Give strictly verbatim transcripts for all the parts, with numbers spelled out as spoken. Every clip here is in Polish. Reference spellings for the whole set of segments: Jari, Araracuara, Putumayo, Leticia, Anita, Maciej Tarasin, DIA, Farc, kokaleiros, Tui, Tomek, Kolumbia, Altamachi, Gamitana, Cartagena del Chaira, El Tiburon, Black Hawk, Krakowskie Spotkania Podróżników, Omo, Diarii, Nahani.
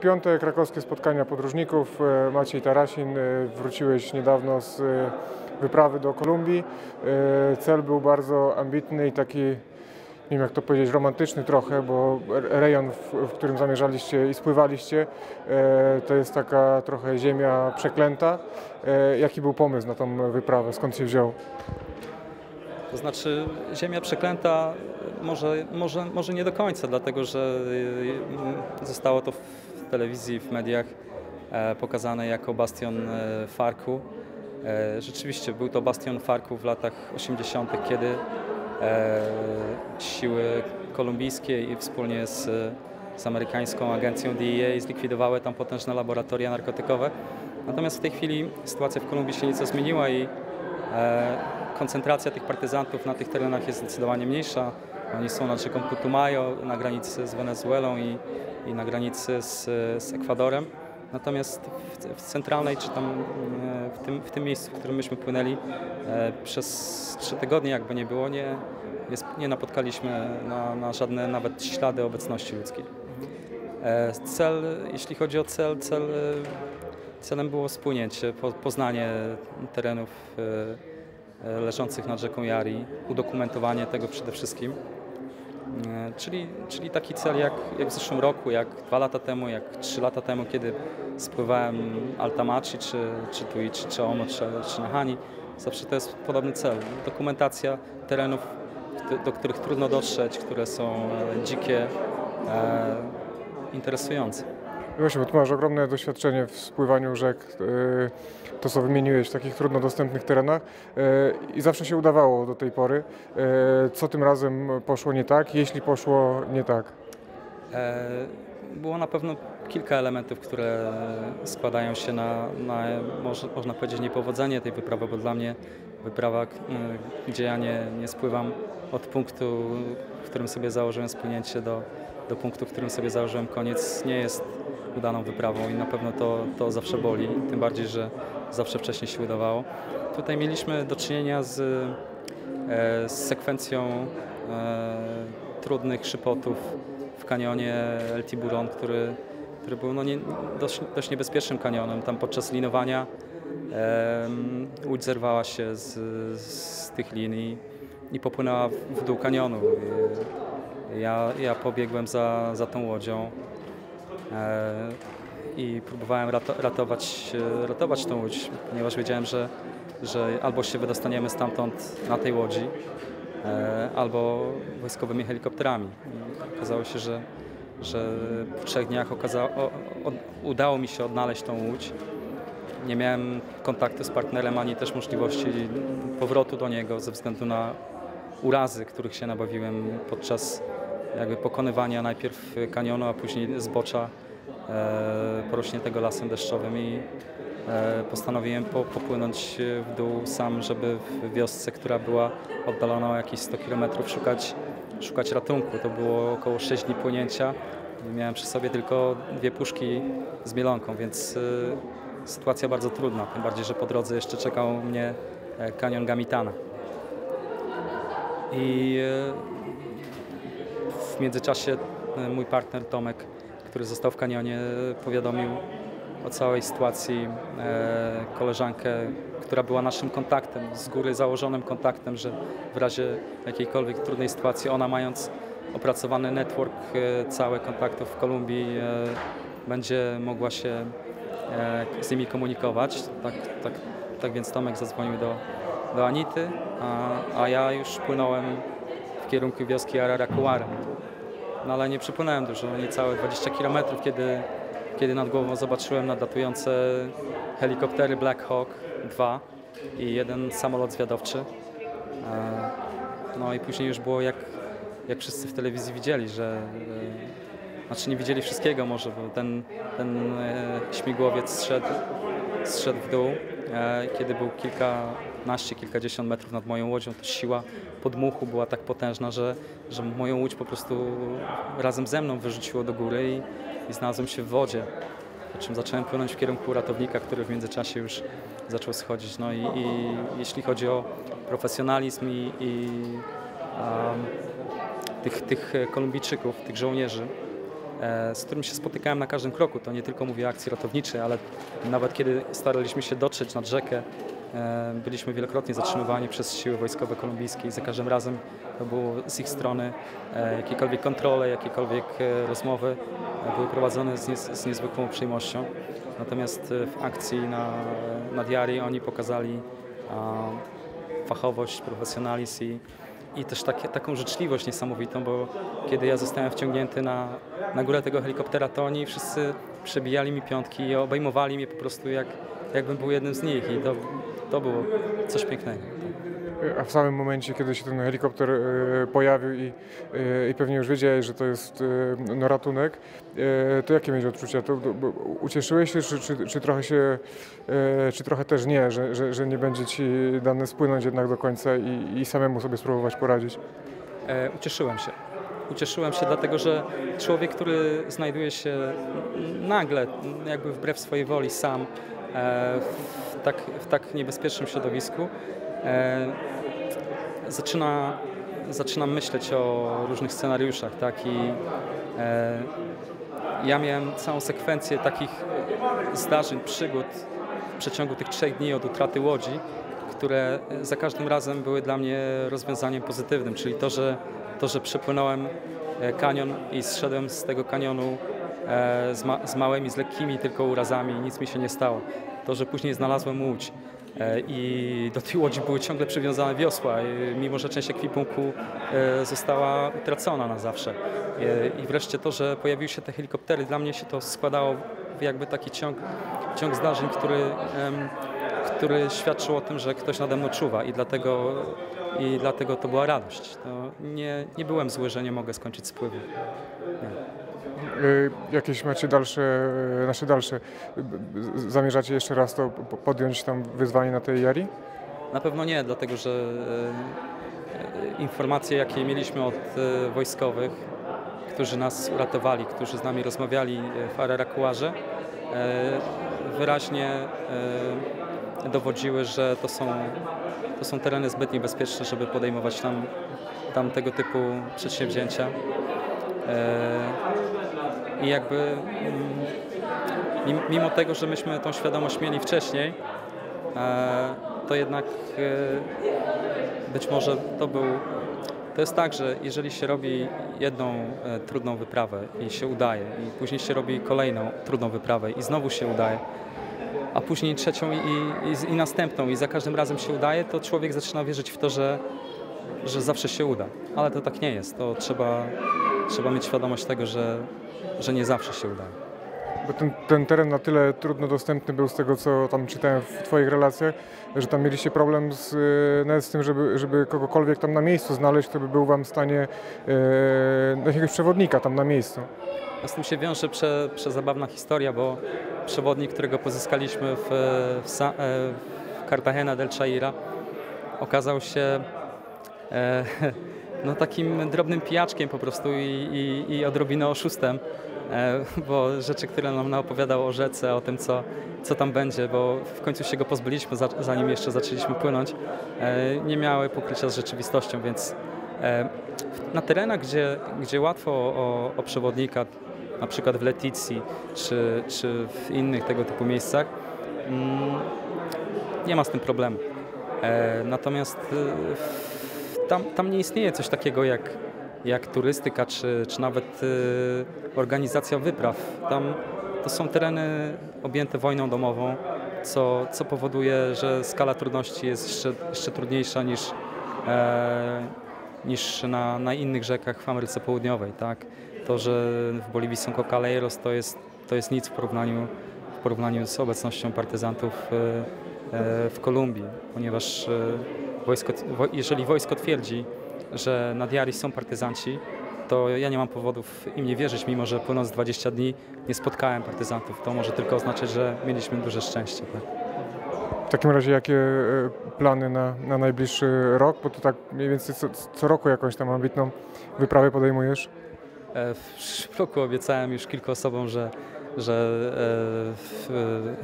Piąte krakowskie spotkania podróżników. Maciej Tarasin, wróciłeś niedawno z wyprawy do Kolumbii. Cel był bardzo ambitny i taki, nie wiem jak to powiedzieć, romantyczny trochę, bo rejon, w którym zamierzaliście i spływaliście, to jest taka trochę ziemia przeklęta. Jaki był pomysł na tą wyprawę? Skąd się wziął? To znaczy ziemia przeklęta może, może, może nie do końca, dlatego że zostało to w telewizji, w mediach pokazane jako bastion Farku. Rzeczywiście był to bastion Farku w latach osiemdziesiątych, kiedy siły kolumbijskie i wspólnie z, z amerykańską agencją D I A zlikwidowały tam potężne laboratoria narkotykowe. Natomiast w tej chwili sytuacja w Kolumbii się nieco zmieniła i koncentracja tych partyzantów na tych terenach jest zdecydowanie mniejsza. Oni są nad rzeką Putumayo, na granicy z Wenezuelą i, i na granicy z, z Ekwadorem. Natomiast w, w centralnej, czy tam w tym, w tym miejscu, w którym myśmy płynęli, e, przez trzy tygodnie jakby nie było, nie, nie, nie napotkaliśmy na, na żadne nawet ślady obecności ludzkiej. E, cel, jeśli chodzi o cel, cel celem było spłynięcie, po, poznanie terenów e, leżących nad rzeką Jari, udokumentowanie tego przede wszystkim. Czyli, czyli taki cel jak, jak w zeszłym roku, jak dwa lata temu, jak trzy lata temu, kiedy spływałem Altamachi, czy, czy Tui, czy, czy Omo, czy, czy Nahani. Zawsze to jest podobny cel. Dokumentacja terenów, do których trudno dotrzeć, które są dzikie, e, interesujące. Właśnie, bo ty masz ogromne doświadczenie w spływaniu rzek, to co wymieniłeś, w takich trudno dostępnych terenach i zawsze się udawało do tej pory. Co tym razem poszło nie tak, jeśli poszło nie tak? Było na pewno kilka elementów, które składają się na, na można powiedzieć, niepowodzenie tej wyprawy, bo dla mnie wyprawa, gdzie ja nie, nie spływam od punktu, w którym sobie założyłem spłynięcie, do, do punktu, w którym sobie założyłem koniec, nie jest udaną wyprawą i na pewno to, to zawsze boli, tym bardziej, że zawsze wcześniej się udawało. Tutaj mieliśmy do czynienia z, e, z sekwencją e, trudnych szypotów w kanionie El Tiburon, który, który był no nie, dość, dość niebezpiecznym kanionem. Tam podczas linowania e, łódź zerwała się z, z tych lin i, i popłynęła w, w dół kanionu. I, ja, ja pobiegłem za, za tą łodzią i próbowałem ratować, ratować tą łódź, ponieważ wiedziałem, że, że albo się wydostaniemy stamtąd na tej łodzi, albo wojskowymi helikopterami. I okazało się, że, że w trzech dniach okazało, o, o, udało mi się odnaleźć tą łódź. Nie miałem kontaktu z partnerem, ani też możliwości powrotu do niego ze względu na urazy, których się nabawiłem podczas jakby pokonywania najpierw kanionu, a później zbocza e, porośniętego lasem deszczowym i e, postanowiłem po, popłynąć w dół sam, żeby w wiosce, która była oddalona o jakieś sto kilometrów szukać, szukać ratunku. To było około sześć dni płynięcia. Miałem przy sobie tylko dwie puszki z mielonką, więc e, sytuacja bardzo trudna, tym bardziej, że po drodze jeszcze czekał mnie kanion Gamitana. I e, W międzyczasie mój partner Tomek, który został w kanionie, powiadomił o całej sytuacji e, koleżankę, która była naszym kontaktem, z góry założonym kontaktem, że w razie jakiejkolwiek trudnej sytuacji ona, mając opracowany network e, całych kontaktów w Kolumbii, e, będzie mogła się e, z nimi komunikować. Tak, tak, tak więc Tomek zadzwonił do, do Anity, a, a ja już płynąłem w kierunku wioski Araracuara. No ale nie przypłynąłem dużo, niecałe dwadzieścia kilometrów, kiedy, kiedy nad głową zobaczyłem nadlatujące helikoptery Black Hawk dwa i jeden samolot zwiadowczy. No i później już było, jak, jak wszyscy w telewizji widzieli, że... Znaczy nie widzieli wszystkiego może, bo ten, ten śmigłowiec zszedł, zszedł w dół, kiedy był kilka... kilkadziesiąt metrów nad moją łodzią, to siła podmuchu była tak potężna, że, że moją łódź po prostu razem ze mną wyrzuciło do góry i, i znalazłem się w wodzie. Po czym zacząłem płynąć w kierunku ratownika, który w międzyczasie już zaczął schodzić. No i, i jeśli chodzi o profesjonalizm i, i a, tych, tych Kolumbijczyków, tych żołnierzy, z którym się spotykałem na każdym kroku. To nie tylko mówię o akcji ratowniczej, ale nawet kiedy staraliśmy się dotrzeć nad rzekę, byliśmy wielokrotnie zatrzymywani przez siły wojskowe kolumbijskie i za każdym razem było z ich strony jakiekolwiek kontrole, jakiekolwiek rozmowy były prowadzone z, nie, z niezwykłą uprzejmością. Natomiast w akcji na, na Diarii oni pokazali fachowość, profesjonalizm i, i też takie, taką życzliwość niesamowitą, bo kiedy ja zostałem wciągnięty na, na górę tego helikoptera, to oni wszyscy przebijali mi piątki i obejmowali mnie po prostu jak, jakbym był jednym z nich i to, to było coś pięknego. A w samym momencie, kiedy się ten helikopter pojawił i, i pewnie już wiedziałeś, że to jest no, ratunek, to jakie miałeś odczucia? To, to, ucieszyłeś się, czy, czy, czy trochę się, czy trochę też nie, że, że, że nie będzie ci dane spłynąć jednak do końca i, i samemu sobie spróbować poradzić? E, ucieszyłem się. Ucieszyłem się dlatego, że człowiek, który znajduje się nagle, jakby wbrew swojej woli sam, w tak, w tak niebezpiecznym środowisku, E, zaczyna, zaczynam myśleć o różnych scenariuszach, tak? I e, ja miałem całą sekwencję takich zdarzeń, przygód w przeciągu tych trzech dni od utraty łodzi, które za każdym razem były dla mnie rozwiązaniem pozytywnym, czyli to, że, to, że przepłynąłem kanion i zszedłem z tego kanionu e, z, ma, z małymi, z lekkimi tylko urazami i nic mi się nie stało. To, że później znalazłem łódź. I do tej łodzi były ciągle przywiązane wiosła, mimo że część ekwipunku została utracona na zawsze. I wreszcie to, że pojawiły się te helikoptery, dla mnie się to składało w jakby taki ciąg, ciąg zdarzeń, który, który świadczył o tym, że ktoś nade mną czuwa i dlatego, i dlatego to była radość. To nie, nie byłem zły, że nie mogę skończyć spływu. Nie. Jakieś macie dalsze, nasze dalsze, zamierzacie jeszcze raz to podjąć tam wyzwanie na tej Jari? Na pewno nie, dlatego że informacje, jakie mieliśmy od wojskowych, którzy nas uratowali, którzy z nami rozmawiali w Araracuarze, wyraźnie dowodziły, że to są, to są tereny zbyt niebezpieczne, żeby podejmować tam, tam tego typu przedsięwzięcia. I jakby mimo tego, że myśmy tą świadomość mieli wcześniej, to jednak być może to był... To jest tak, że jeżeli się robi jedną trudną wyprawę i się udaje, i później się robi kolejną trudną wyprawę i znowu się udaje, a później trzecią i, i, i następną i za każdym razem się udaje, to człowiek zaczyna wierzyć w to, że, że zawsze się uda. Ale to tak nie jest. To trzeba... Trzeba mieć świadomość tego, że, że nie zawsze się uda. Bo ten, ten teren na tyle trudno dostępny był z tego, co tam czytałem w twoich relacjach, że tam mieliście problem z, nawet z tym, żeby, żeby kogokolwiek tam na miejscu znaleźć, kto by był wam w stanie e, jakiegoś przewodnika tam na miejscu. Z tym się wiąże prze, przezabawna historia, bo przewodnik, którego pozyskaliśmy w, w, Sa, w Cartagena del Chaira, okazał się... E, No, takim drobnym pijaczkiem po prostu i, i, i odrobinę oszustem, bo rzeczy, które nam opowiadał o rzece, o tym, co, co tam będzie, bo w końcu się go pozbyliśmy, zanim jeszcze zaczęliśmy płynąć, nie miały pokrycia z rzeczywistością, więc na terenach, gdzie, gdzie łatwo o, o przewodnika, na przykład w Leticji czy, czy w innych tego typu miejscach, nie ma z tym problemu. Natomiast w Tam, tam nie istnieje coś takiego jak, jak turystyka, czy, czy nawet y, organizacja wypraw. Tam to są tereny objęte wojną domową, co, co powoduje, że skala trudności jest jeszcze, jeszcze trudniejsza niż, e, niż na, na innych rzekach w Ameryce Południowej. Tak? To, że w Boliwii są kokaleiros, to jest, to jest nic w porównaniu, w porównaniu z obecnością partyzantów e, e, w Kolumbii, ponieważ e, Wojsko, jeżeli wojsko twierdzi, że na Diarii są partyzanci, to ja nie mam powodów im nie wierzyć, mimo że płynąc dwadzieścia dni nie spotkałem partyzantów. To może tylko oznaczać, że mieliśmy duże szczęście. Tak? W takim razie jakie plany na, na najbliższy rok? Bo to tak mniej więcej co, co roku jakąś tam ambitną wyprawę podejmujesz? W roku obiecałem już kilku osobom, że, że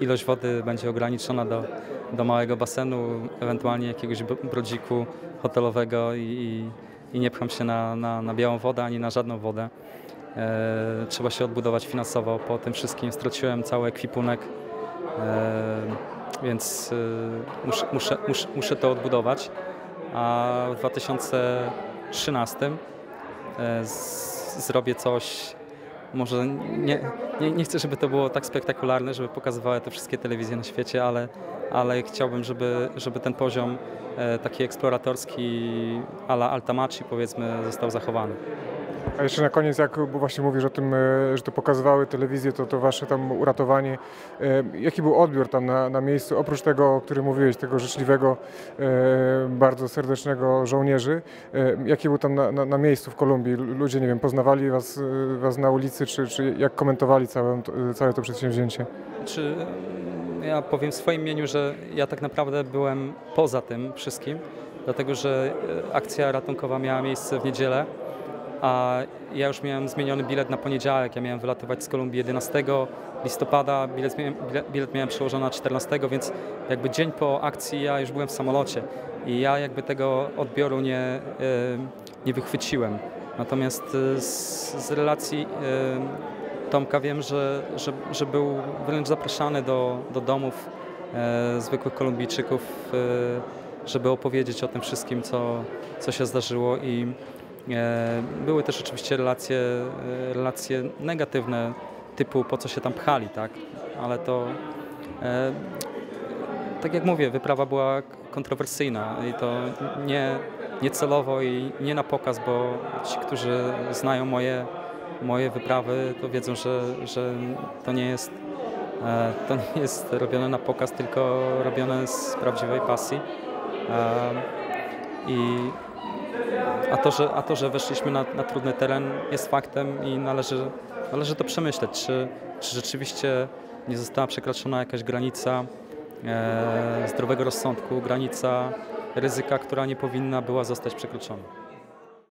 ilość wody będzie ograniczona do do małego basenu, ewentualnie jakiegoś brodziku hotelowego i, i nie pcham się na, na, na białą wodę, ani na żadną wodę. E, trzeba się odbudować finansowo po tym wszystkim. Straciłem cały ekwipunek, e, więc e, muszę, muszę, muszę, muszę to odbudować. A w dwa tysiące trzynastym e, z, zrobię coś, może nie, nie, nie chcę, żeby to było tak spektakularne, żeby pokazywały te wszystkie telewizje na świecie, ale, ale chciałbym, żeby, żeby ten poziom e, taki eksploratorski a la Altamachi, powiedzmy, został zachowany. A jeszcze na koniec, jak właśnie mówisz o tym, że to pokazywały telewizję, to, to wasze tam uratowanie. Jaki był odbiór tam na, na miejscu, oprócz tego, o którym mówiłeś, tego życzliwego, bardzo serdecznego żołnierzy? Jaki był tam na, na, na miejscu w Kolumbii? Ludzie, nie wiem, poznawali was, was na ulicy, czy, czy jak komentowali całe, całe to przedsięwzięcie? Czy ja powiem w swoim imieniu, że ja tak naprawdę byłem poza tym wszystkim, dlatego że akcja ratunkowa miała miejsce w niedzielę, a ja już miałem zmieniony bilet na poniedziałek. Ja miałem wylatywać z Kolumbii jedenastego listopada, bilet, bilet, bilet miałem przełożony na czternastego, więc jakby dzień po akcji ja już byłem w samolocie i ja jakby tego odbioru nie, nie wychwyciłem. Natomiast z, z relacji Tomka wiem, że, że, że był wręcz zapraszany do, do domów zwykłych Kolumbijczyków, żeby opowiedzieć o tym wszystkim, co, co się zdarzyło. I były też oczywiście relacje, relacje negatywne, typu po co się tam pchali, tak? Ale to, e, tak jak mówię, wyprawa była kontrowersyjna i to nie, nie celowo i nie na pokaz, bo ci, którzy znają moje, moje wyprawy, to wiedzą, że, że to, nie jest, e, to nie jest robione na pokaz, tylko robione z prawdziwej pasji. E, i, A to, że, a to, że weszliśmy na, na trudny teren, jest faktem i należy, należy to przemyśleć, czy, czy rzeczywiście nie została przekroczona jakaś granica e, zdrowego rozsądku, granica ryzyka, która nie powinna była zostać przekroczona.